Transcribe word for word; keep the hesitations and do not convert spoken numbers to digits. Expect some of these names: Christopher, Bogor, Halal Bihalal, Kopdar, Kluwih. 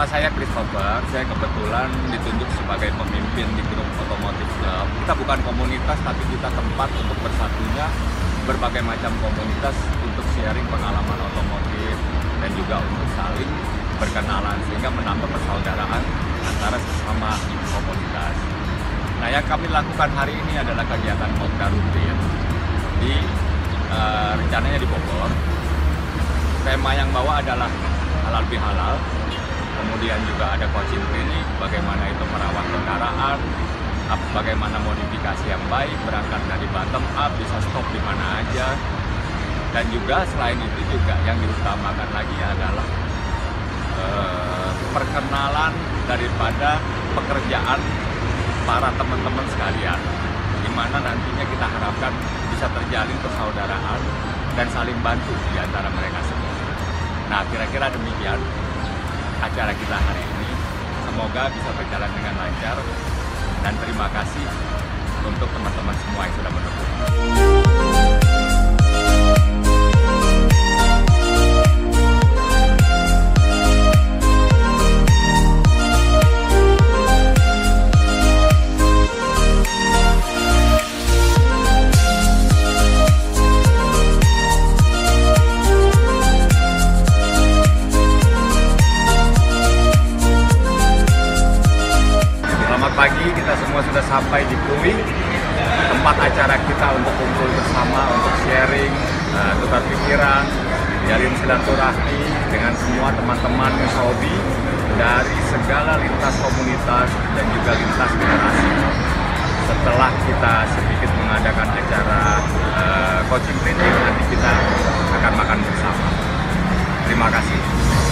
Nama saya Christopher, saya kebetulan ditunjuk sebagai pemimpin di grup otomotif. Kita bukan komunitas, tapi kita tempat untuk bersatunya berbagai macam komunitas untuk sharing pengalaman otomotif dan juga untuk saling berkenalan sehingga menambah persaudaraan antara sesama komunitas. Nah, yang kami lakukan hari ini adalah kegiatan Kopdar rutin di uh, rencananya di Bogor. Tema yang bawa adalah Halal Bihalal. Kemudian juga ada coaching training, bagaimana itu merawat kendaraan, bagaimana modifikasi yang baik, berangkat dari bottom up, bisa stop di mana aja. Dan juga selain itu juga yang diutamakan lagi adalah eh, perkenalan daripada pekerjaan para teman-teman sekalian, di mana nantinya kita harapkan bisa terjalin persaudaraan dan saling bantu di antara mereka semua. Nah, kira-kira demikian acara kita hari ini, semoga bisa berjalan dengan lancar, dan terima kasih untuk teman-teman semua yang sudah mendukung. Pagi kita semua sudah sampai di Kluwih, tempat acara kita untuk kumpul bersama, untuk sharing, uh, tukar pikiran, jalin silaturahmi dengan semua teman-teman Saudi dari segala lintas komunitas dan juga lintas generasi. Setelah kita sedikit mengadakan acara uh, coaching training, nanti kita akan makan bersama. Terima kasih.